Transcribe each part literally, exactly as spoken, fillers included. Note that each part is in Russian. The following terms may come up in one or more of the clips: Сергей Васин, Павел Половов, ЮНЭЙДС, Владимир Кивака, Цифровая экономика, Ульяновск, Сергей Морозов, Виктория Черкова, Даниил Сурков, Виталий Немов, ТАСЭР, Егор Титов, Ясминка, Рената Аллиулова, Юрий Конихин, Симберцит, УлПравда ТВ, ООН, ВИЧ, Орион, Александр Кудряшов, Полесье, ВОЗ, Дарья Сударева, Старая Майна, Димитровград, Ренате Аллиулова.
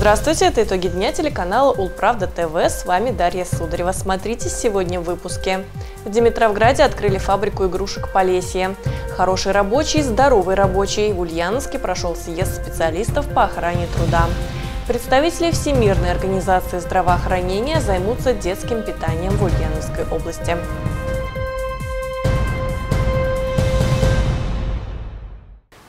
Здравствуйте, это «Итоги дня» телеканала УлПравда ТВ, с вами Дарья Сударева. Смотрите сегодня в выпуске. В Димитровграде открыли фабрику игрушек «Полесье». Хороший рабочий, здоровый рабочий. В Ульяновске прошел съезд специалистов по охране труда. Представители Всемирной организации здравоохранения займутся детским питанием в Ульяновской области.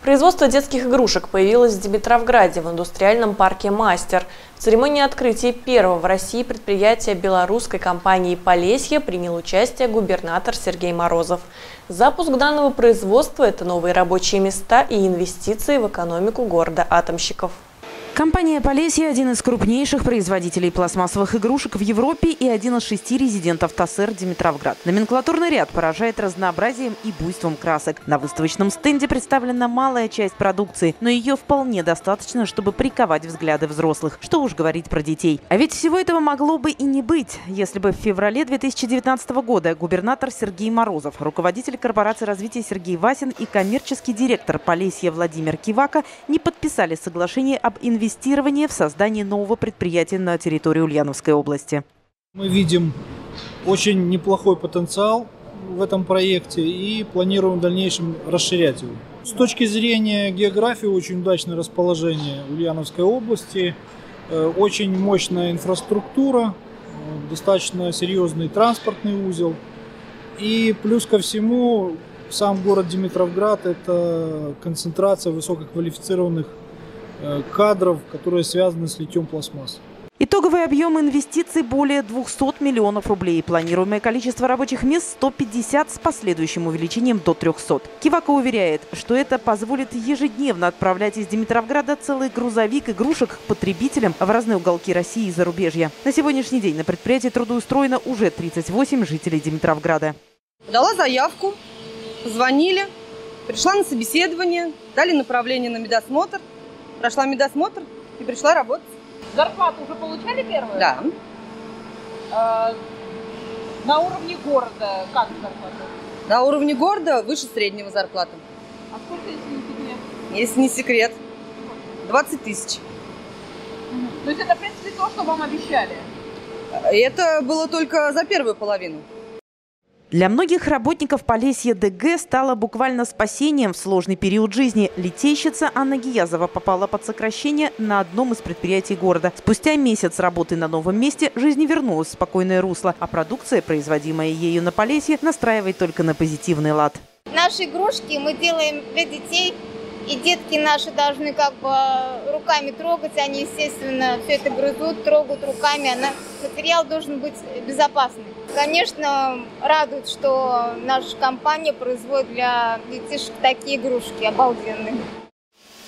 Производство детских игрушек появилось в Димитровграде в индустриальном парке «Мастер». В церемонии открытия первого в России предприятия белорусской компании «Полесье» принял участие губернатор Сергей Морозов. Запуск данного производства – это новые рабочие места и инвестиции в экономику города атомщиков. Компания «Полесье» – один из крупнейших производителей пластмассовых игрушек в Европе и один из шести резидентов ТАСЭР Димитровград. Номенклатурный ряд поражает разнообразием и буйством красок. На выставочном стенде представлена малая часть продукции, но ее вполне достаточно, чтобы приковать взгляды взрослых. Что уж говорить про детей. А ведь всего этого могло бы и не быть, если бы в феврале две тысячи девятнадцатого года губернатор Сергей Морозов, руководитель корпорации развития Сергей Васин и коммерческий директор «Полесье» Владимир Кивака не подписали соглашение об инвестициях. Инвестирование в создание нового предприятия на территории Ульяновской области. Мы видим очень неплохой потенциал в этом проекте и планируем в дальнейшем расширять его. С точки зрения географии, очень удачное расположение Ульяновской области, очень мощная инфраструктура, достаточно серьезный транспортный узел. И плюс ко всему, сам город Димитровград – это концентрация высококвалифицированных кадров, которые связаны с литьем пластмасс. Итоговый объем инвестиций более двухсот миллионов рублей. Планируемое количество рабочих мест сто пятьдесят с последующим увеличением до трёхсот. Кивака уверяет, что это позволит ежедневно отправлять из Димитровграда целый грузовик игрушек к потребителям в разные уголки России и зарубежья. На сегодняшний день на предприятии трудоустроено уже тридцать восемь жителей Димитровграда. Дала заявку, позвонили, пришла на собеседование, дали направление на медосмотр. Прошла медосмотр и пришла работать. Зарплату уже получали первую? Да. А на уровне города как зарплата? На уровне города выше среднего зарплаты. А сколько, если не секрет? Если не секрет, двадцать тысяч. Угу. То есть это, в принципе, то, что вам обещали? Это было только за первую половину. Для многих работников Полесье ДГ стало буквально спасением в сложный период жизни. Литейщица Анна Гиязова попала под сокращение на одном из предприятий города. Спустя месяц работы на новом месте жизнь вернулась в спокойное русло, а продукция, производимая ею на Полесье, настраивает только на позитивный лад. Наши игрушки мы делаем для детей, и детки наши должны как бы руками трогать. Они, естественно, все это грызут, трогают руками. Материал должен быть безопасным. Конечно, радует, что наша компания производит для детишек такие игрушки обалденные.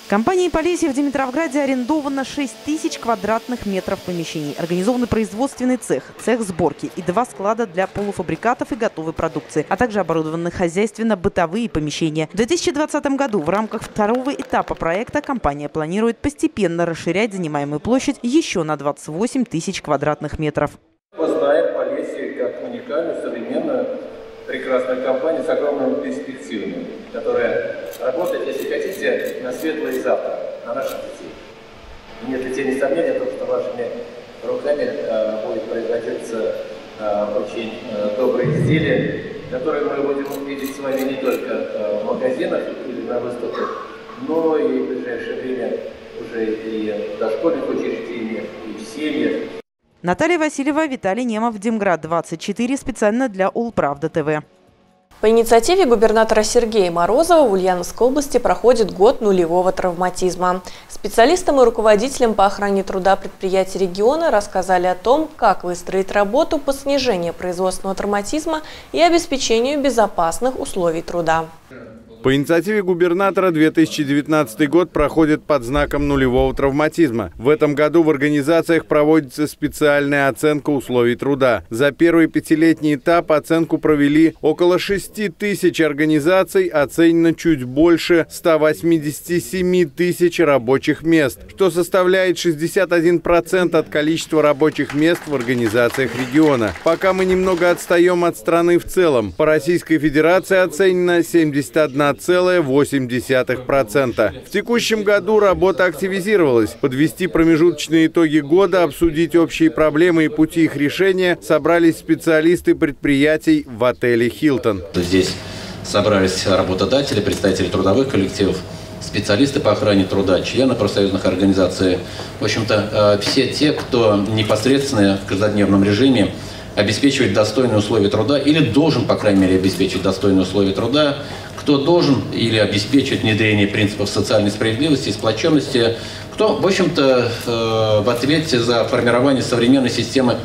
Компанией «Полесье» в Димитровграде арендовано шесть тысяч квадратных метров помещений. Организован производственный цех, цех сборки и два склада для полуфабрикатов и готовой продукции, а также оборудованы хозяйственно-бытовые помещения. В две тысячи двадцатом году в рамках второго этапа проекта компания планирует постепенно расширять занимаемую площадь еще на двадцать восемь тысяч квадратных метров. Мы знаем «Полесье» как уникальную, современную, прекрасную компанию с огромными перспективами, которая работает, если хотите, на светлое завтра, на наших детей. И нет ли тени сомнения, то, что вашими руками э, будет производиться э, очень э, добрые изделия, которые мы будем видеть с вами не только э, в магазинах или на выставках, но и в ближайшее время уже и в дошкольных учреждениях, и в семьях. Наталья Васильева, Виталий Немов, Димград двадцать четыре, специально для УлПравда ТВ. По инициативе губернатора Сергея Морозова в Ульяновской области проходит год нулевого травматизма. Специалистам и руководителям по охране труда предприятий региона рассказали о том, как выстроить работу по снижению производственного травматизма и обеспечению безопасных условий труда. По инициативе губернатора две тысячи девятнадцатый год проходит под знаком нулевого травматизма. В этом году в организациях проводится специальная оценка условий труда. За первый пятилетний этап оценку провели около шести тысяч организаций, оценено чуть больше ста восьмидесяти семи тысяч рабочих мест, что составляет шестьдесят один процент от количества рабочих мест в организациях региона. Пока мы немного отстаем от страны в целом. По Российской Федерации оценено семьдесят одна один и восемь процента. В текущем году работа активизировалась. Подвести промежуточные итоги года, обсудить общие проблемы и пути их решения собрались специалисты предприятий в отеле «Хилтон». Здесь собрались работодатели, представители трудовых коллективов, специалисты по охране труда, члены профсоюзных организаций. В общем-то, все те, кто непосредственно в каждодневном режиме обеспечивает достойные условия труда или должен, по крайней мере, обеспечить достойные условия труда, кто должен или обеспечивает внедрение принципов социальной справедливости и сплоченности, кто, в общем-то, в ответе за формирование современной системы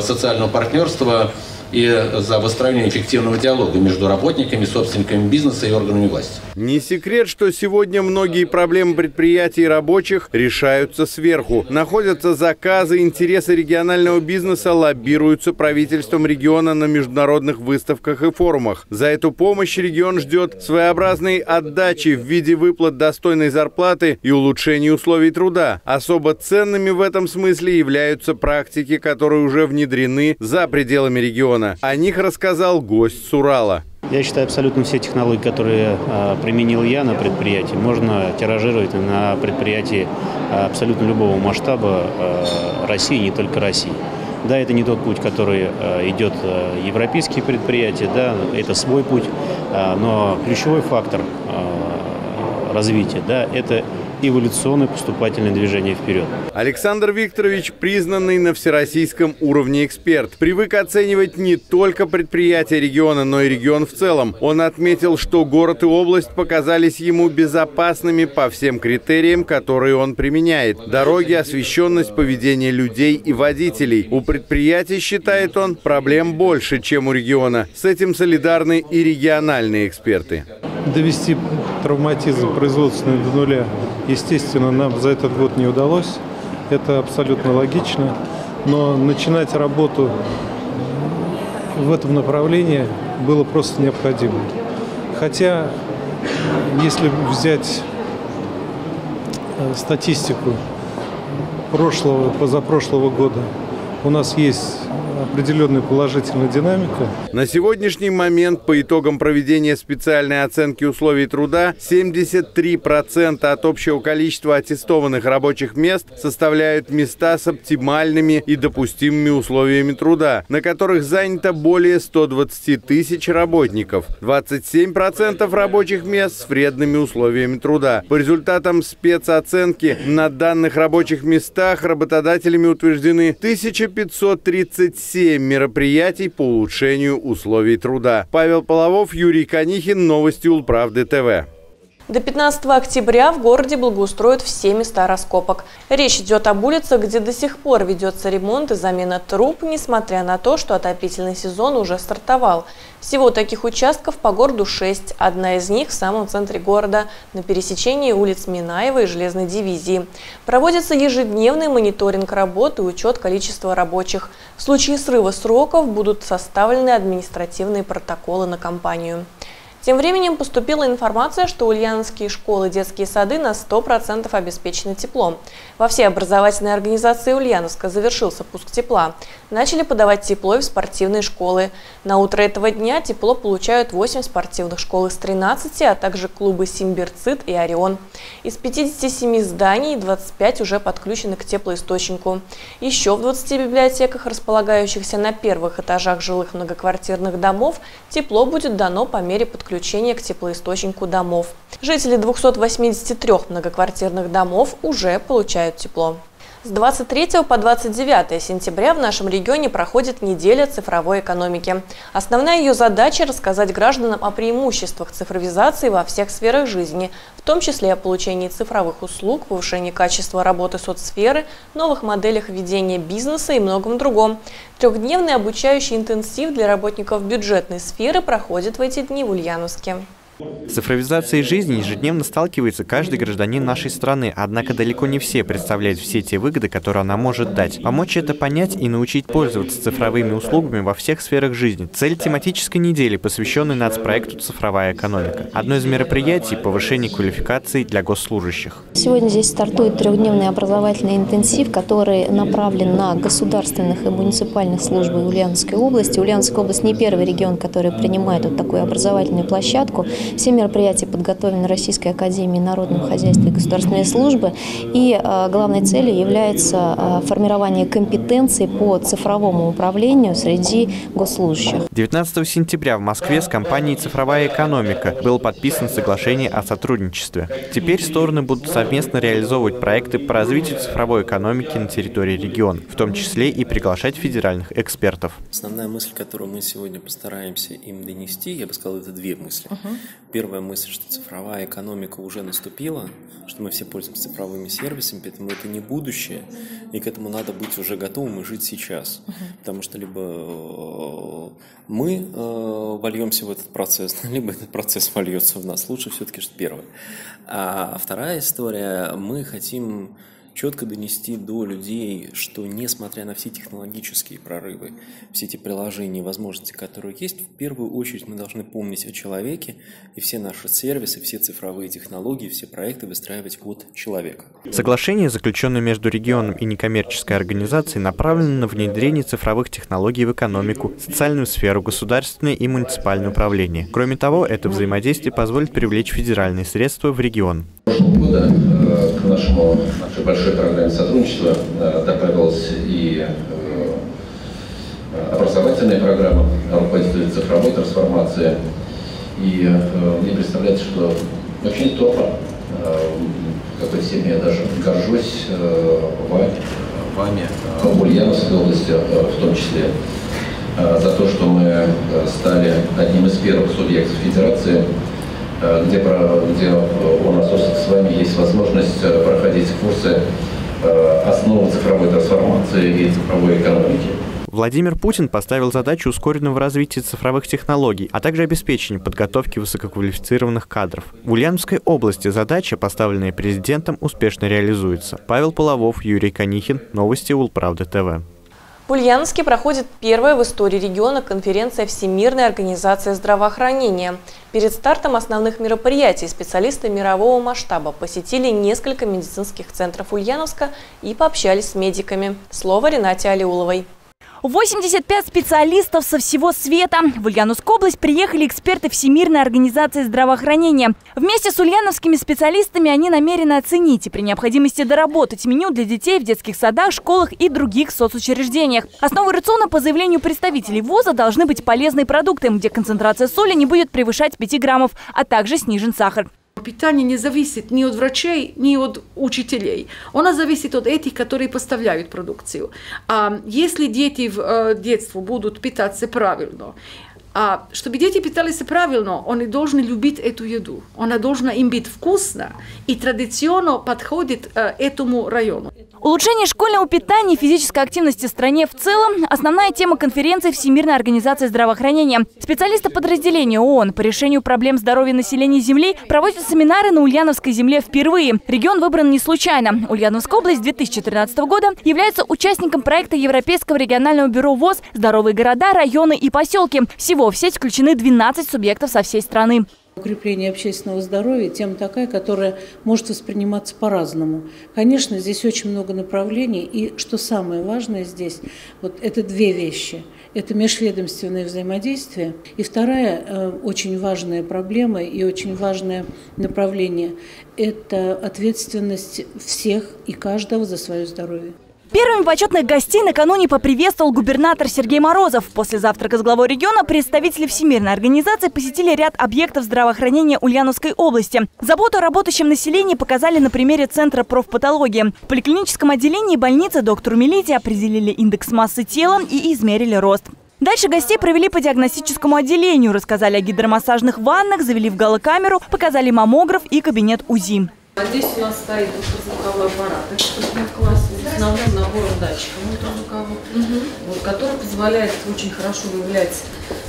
социального партнерства и за выстраивание эффективного диалога между работниками, собственниками бизнеса и органами власти. Не секрет, что сегодня многие проблемы предприятий и рабочих решаются сверху. Находятся заказы, интересы регионального бизнеса лоббируются правительством региона на международных выставках и форумах. За эту помощь регион ждет своеобразной отдачи в виде выплат достойной зарплаты и улучшения условий труда. Особо ценными в этом смысле являются практики, которые уже внедрены за пределами региона. О них рассказал гость с Урала. Я считаю, абсолютно все технологии, которые а, применил я на предприятии, можно тиражировать на предприятии а, абсолютно любого масштаба а, России, не только России. Да, это не тот путь, который а, идет а, европейские предприятия, да, это свой путь, а, но ключевой фактор а, развития, да, это эволюционное поступательное движение вперед. Александр Викторович признанный на всероссийском уровне эксперт. Привык оценивать не только предприятия региона, но и регион в целом. Он отметил, что город и область показались ему безопасными по всем критериям, которые он применяет. Дороги, освещенность, поведение людей и водителей. У предприятий, считает он, проблем больше, чем у региона. С этим солидарны и региональные эксперты. Довести травматизм производственный до нуля, естественно, нам за этот год не удалось. Это абсолютно логично. Но начинать работу в этом направлении было просто необходимо. Хотя, если взять статистику прошлого, позапрошлого года, у нас есть определенную положительную динамику. На сегодняшний момент по итогам проведения специальной оценки условий труда семьдесят три процента от общего количества аттестованных рабочих мест составляют места с оптимальными и допустимыми условиями труда, на которых занято более ста двадцати тысяч работников. двадцать семь процентов рабочих мест с вредными условиями труда. По результатам спецоценки на данных рабочих местах работодателями утверждены тысяча пятьсот тридцать семь мероприятий по улучшению условий труда. Павел Половов, Юрий Конихин, новости УлПравды ТВ. До пятнадцатого октября в городе благоустроят все места раскопок. Речь идет об улицах, где до сих пор ведется ремонт и замена труб, несмотря на то, что отопительный сезон уже стартовал. Всего таких участков по городу шесть. Одна из них в самом центре города, на пересечении улиц Минаева и Железной дивизии. Проводится ежедневный мониторинг работ и учет количества рабочих. В случае срыва сроков будут составлены административные протоколы на компанию. Тем временем поступила информация, что ульяновские школы и детские сады на сто процентов обеспечены теплом. Во всей образовательной организации Ульяновска завершился пуск тепла. Начали подавать тепло и в спортивные школы. На утро этого дня тепло получают восемь спортивных школ из тринадцати, а также клубы «Симберцит» и «Орион». Из пятидесяти семи зданий двадцать пять уже подключены к теплоисточнику. Еще в двадцати библиотеках, располагающихся на первых этажах жилых многоквартирных домов, тепло будет дано по мере подключения к теплоисточнику домов. Жители двухсот восьмидесяти трёх многоквартирных домов уже получают тепло. С двадцать третьего по двадцать девятое сентября в нашем регионе проходит неделя цифровой экономики. Основная ее задача – рассказать гражданам о преимуществах цифровизации во всех сферах жизни, в том числе о получении цифровых услуг, повышении качества работы соцсферы, новых моделях ведения бизнеса и многом другом. Трехдневный обучающий интенсив для работников бюджетной сферы проходит в эти дни в Ульяновске. С цифровизацией жизни ежедневно сталкивается каждый гражданин нашей страны, однако далеко не все представляют все те выгоды, которые она может дать. Помочь это понять и научить пользоваться цифровыми услугами во всех сферах жизни. Цель тематической недели, посвященной нацпроекту «Цифровая экономика». Одно из мероприятий – повышение квалификации для госслужащих. Сегодня здесь стартует трехдневный образовательный интенсив, который направлен на государственных и муниципальных службы Ульяновской области. Ульяновская область не первый регион, который принимает вот такую образовательную площадку. Все мероприятия подготовлены Российской академией народного хозяйства и государственной службы. И главной целью является формирование компетенций по цифровому управлению среди госслужащих. девятнадцатого сентября в Москве с компанией «Цифровая экономика» было подписано соглашение о сотрудничестве. Теперь стороны будут совместно реализовывать проекты по развитию цифровой экономики на территории региона, в том числе и приглашать федеральных экспертов. Основная мысль, которую мы сегодня постараемся им донести, я бы сказал, это две мысли. Uh-huh. Первая мысль, что цифровая экономика уже наступила, что мы все пользуемся цифровыми сервисами, поэтому это не будущее, и к этому надо быть уже готовым и жить сейчас. Uh-huh. Потому что либо мы вольемся в этот процесс, либо этот процесс вольется в нас. Лучше все-таки что первое. А вторая история, мы хотим четко донести до людей, что несмотря на все технологические прорывы, все эти приложения и возможности, которые есть, в первую очередь мы должны помнить о человеке и все наши сервисы, все цифровые технологии, все проекты выстраивать от человека. Соглашение, заключенное между регионом и некоммерческой организацией, направлено на внедрение цифровых технологий в экономику, социальную сферу, государственное и муниципальное управление. Кроме того, это взаимодействие позволит привлечь федеральные средства в регион. К нашему, нашей большой программе сотрудничества добавилась и образовательная программа, руководитель цифровой трансформации. И мне представляется, что очень топо, какой всем я даже горжусь, вами, вами в Ульяновской области в том числе, за то, что мы стали одним из первых субъектов Федерации, Где, где у нас с вами есть возможность проходить курсы основы цифровой трансформации и цифровой экономики. Владимир Путин поставил задачу ускоренного развития цифровых технологий, а также обеспечения подготовки высококвалифицированных кадров. В Ульяновской области задача, поставленная президентом, успешно реализуется. Павел Половов, Юрий Конихин. Новости УлПравда ТВ. В Ульяновске проходит первая в истории региона конференция Всемирной организации здравоохранения. Перед стартом основных мероприятий специалисты мирового масштаба посетили несколько медицинских центров Ульяновска и пообщались с медиками. Слово Ренате Аллиуловой. восемьдесят пять специалистов со всего света. В Ульяновскую область приехали эксперты Всемирной организации здравоохранения. Вместе с ульяновскими специалистами они намерены оценить и при необходимости доработать меню для детей в детских садах, школах и других соцучреждениях. Основой рациона, по заявлению представителей ВОЗа, должны быть полезные продукты, где концентрация соли не будет превышать пяти граммов, а также снижен сахар. Питание не зависит ни от врачей, ни от учителей. Оно зависит от этих, которые поставляют продукцию. А если дети в детстве будут питаться правильно, а чтобы дети питались правильно, они должны любить эту еду. Она должна им быть вкусна и традиционно подходит этому району. Улучшение школьного питания и физической активности в стране в целом – основная тема конференции Всемирной организации здравоохранения. Специалисты подразделения ООН по решению проблем здоровья населения Земли проводят семинары на Ульяновской земле впервые. Регион выбран не случайно. Ульяновская область с две тысячи тринадцатого года является участником проекта Европейского регионального бюро ВОЗ «Здоровые города, районы и поселки». Всего в сеть включены двенадцать субъектов со всей страны. Укрепление общественного здоровья – тема такая, которая может восприниматься по-разному. Конечно, здесь очень много направлений, и что самое важное здесь, вот это две вещи. Это межведомственное взаимодействие, и вторая э, очень важная проблема и очень важное направление – это ответственность всех и каждого за свое здоровье. Первыми почетных гостей накануне поприветствовал губернатор Сергей Морозов. После завтрака с главой региона представители Всемирной организации посетили ряд объектов здравоохранения Ульяновской области. Заботу о работающем населении показали на примере Центра профпатологии. В поликлиническом отделении больницы доктору Милите определили индекс массы тела и измерили рост. Дальше гостей провели по диагностическому отделению, рассказали о гидромассажных ваннах, завели в галокамеру, показали маммограф и кабинет УЗИ. А здесь у нас стоит звуковой аппарат, это шестнадцатый класс, основной набор датчиков ультразвуковых, угу. вот, который позволяет очень хорошо выявлять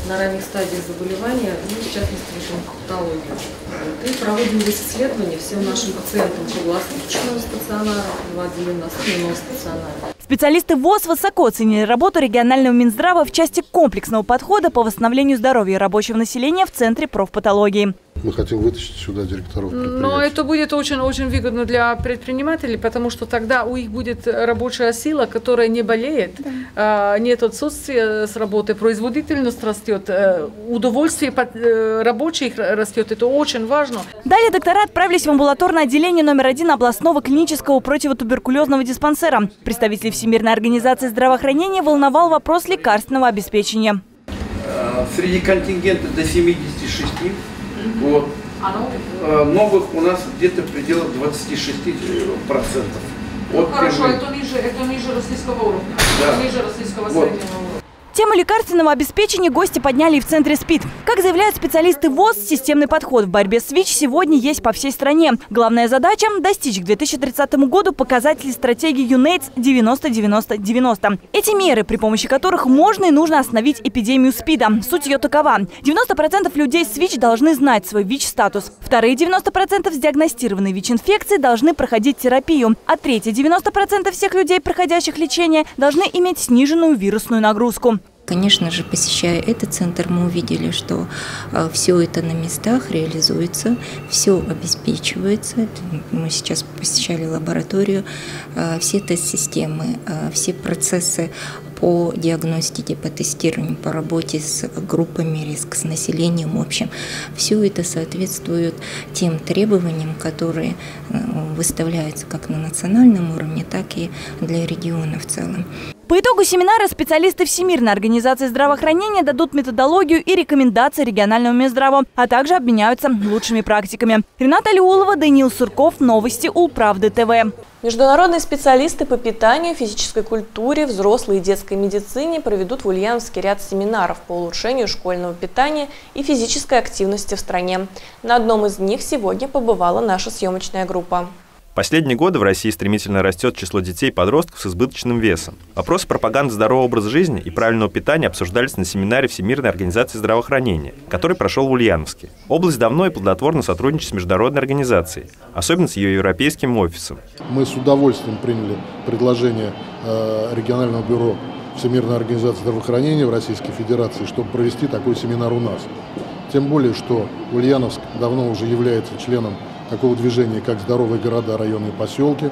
на ранних стадиях заболевания, ну, в частности, онкопатологию. Вот, и проводим здесь исследования всем нашим пациентам круглосуточного стационара, Владимир Насыпного стационара. Специалисты ВОЗ высоко оценили работу регионального Минздрава в части комплексного подхода по восстановлению здоровья рабочего населения в Центре профпатологии. Мы хотим вытащить сюда директоров предприятий. Но это будет очень-очень выгодно для предпринимателей, потому что тогда у них будет рабочая сила, которая не болеет, да. Нет отсутствия с работы, производительность растет, удовольствие рабочих растет. Это очень важно. Далее доктора отправились в амбулаторное отделение номер один областного клинического противотуберкулезного диспансера. Представитель Всемирной организации здравоохранения волновал вопрос лекарственного обеспечения. Среди контингента до семидесяти шести. Вот. А новых? Новых у нас где-то в пределах двадцати шести процентов. Ну, вот хорошо, это ниже, это ниже российского уровня, да. Ниже российского вот. Среднего уровня. Тему лекарственного обеспечения гости подняли и в центре СПИД. Как заявляют специалисты ВОЗ, системный подход в борьбе с ВИЧ сегодня есть по всей стране. Главная задача – достичь к две тысячи тридцатому году показателей стратегии ЮНЭЙДС девяносто девяносто девяносто. Эти меры, при помощи которых можно и нужно остановить эпидемию СПИДа. Суть ее такова. девяносто процентов людей с ВИЧ должны знать свой ВИЧ-статус. Вторые девяносто процентов с диагностированной ВИЧ-инфекцией должны проходить терапию. А третьи девяносто процентов всех людей, проходящих лечение, должны иметь сниженную вирусную нагрузку. Конечно же, посещая этот центр, мы увидели, что все это на местах реализуется, все обеспечивается. Мы сейчас посещали лабораторию, все тест-системы, все процессы по диагностике, по тестированию, по работе с группами риска, с населением в общем. Все это соответствует тем требованиям, которые выставляются как на национальном уровне, так и для региона в целом. По итогу семинара специалисты Всемирной организации здравоохранения дадут методологию и рекомендации регионального Минздрава, а также обменяются лучшими практиками. Ренате Аллиулова, Даниил Сурков, новости УлПравды ТВ. Международные специалисты по питанию, физической культуре, взрослой и детской медицине проведут в Ульяновске ряд семинаров по улучшению школьного питания и физической активности в стране. На одном из них сегодня побывала наша съемочная группа. Последние годы в России стремительно растет число детей и подростков с избыточным весом. Вопросы пропаганды здорового образа жизни и правильного питания обсуждались на семинаре Всемирной организации здравоохранения, который прошел в Ульяновске. Область давно и плодотворно сотрудничает с международной организацией, особенно с ее европейским офисом. Мы с удовольствием приняли предложение регионального бюро Всемирной организации здравоохранения в Российской Федерации, чтобы провести такой семинар у нас. Тем более, что Ульяновск давно уже является членом такого движения, как «Здоровые города, районы и поселки».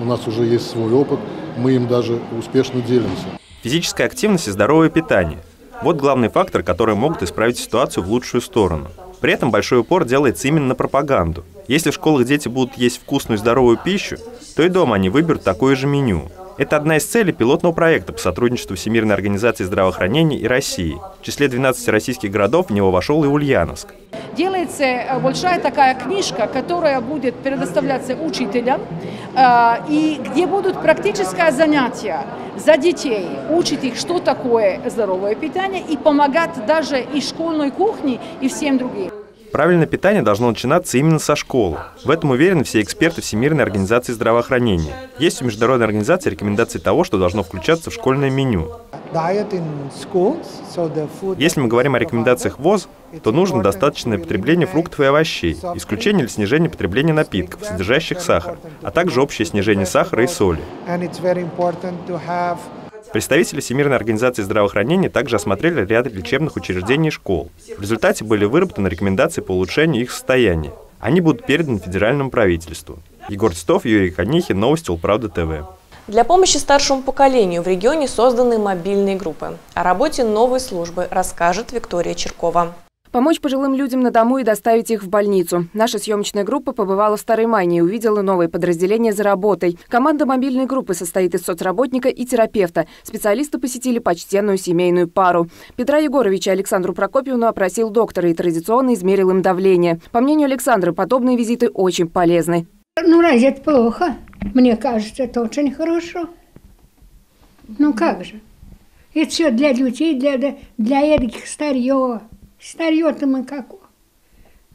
У нас уже есть свой опыт, мы им даже успешно делимся. Физическая активность и здоровое питание – вот главный фактор, который могут исправить ситуацию в лучшую сторону. При этом большой упор делается именно на пропаганду. Если в школах дети будут есть вкусную и здоровую пищу, то и дома они выберут такое же меню. Это одна из целей пилотного проекта по сотрудничеству Всемирной организации здравоохранения и России. В числе двенадцати российских городов в него вошел и Ульяновск. Делается большая такая книжка, которая будет предоставляться учителям, и где будут практические занятия за детей, учить их, что такое здоровое питание, и помогать даже и школьной кухне, и всем другим. Правильное питание должно начинаться именно со школы. В этом уверены все эксперты Всемирной организации здравоохранения. Есть у международной организации рекомендации того, что должно включаться в школьное меню. Если мы говорим о рекомендациях ВОЗ, то нужно достаточное потребление фруктов и овощей, исключение или снижение потребления напитков, содержащих сахар, а также общее снижение сахара и соли. Представители Всемирной организации здравоохранения также осмотрели ряд лечебных учреждений и школ. В результате были выработаны рекомендации по улучшению их состояния. Они будут переданы федеральному правительству. Егор Титов, Юрий Конихин, новости УлПравда ТВ. Для помощи старшему поколению в регионе созданы мобильные группы. О работе новой службы расскажет Виктория Черкова. Помочь пожилым людям на дому и доставить их в больницу. Наша съемочная группа побывала в Старой Майне и увидела новое подразделение за работой. Команда мобильной группы состоит из соцработника и терапевта. Специалисты посетили почтенную семейную пару. Петра Егоровича Александру Прокопьевну опросил доктор и традиционно измерил им давление. По мнению Александра, подобные визиты очень полезны. Ну, разве это плохо? Мне кажется, это очень хорошо. Ну, как же? Это все для людей, для, для эдаких старьё. Старьё-то мы как...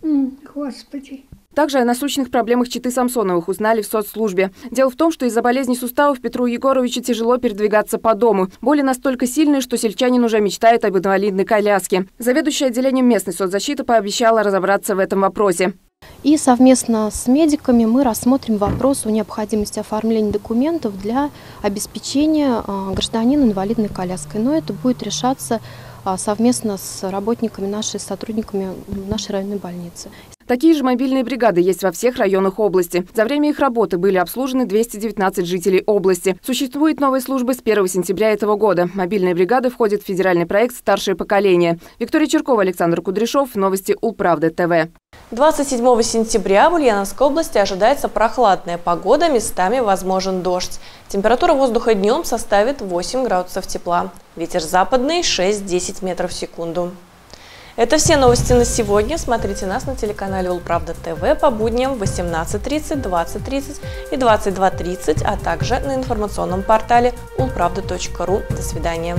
Господи. Также о насущных проблемах четы Самсоновых узнали в соцслужбе. Дело в том, что из-за болезни суставов Петру Егоровичу тяжело передвигаться по дому. Боли настолько сильные, что сельчанин уже мечтает об инвалидной коляске. Заведующая отделением местной соцзащиты пообещала разобраться в этом вопросе. И совместно с медиками мы рассмотрим вопрос о необходимости оформления документов для обеспечения гражданина инвалидной коляской. Но это будет решаться совместно с работниками нашей, с сотрудниками нашей районной больницы. Такие же мобильные бригады есть во всех районах области. За время их работы были обслужены двести девятнадцать жителей области. Существует новая служба с первого сентября этого года. Мобильные бригады входят в федеральный проект «Старшее поколение». Виктория Черкова, Александр Кудряшов. Новости УлПравда ТВ. двадцать седьмого сентября в Ульяновской области ожидается прохладная погода, местами возможен дождь. Температура воздуха днем составит восемь градусов тепла. Ветер западный шесть-десять метров в секунду. Это все новости на сегодня. Смотрите нас на телеканале УлПравда ТВ по будням в восемнадцать тридцать, двадцать тридцать и двадцать два тридцать, а также на информационном портале ульправда точка ру. До свидания.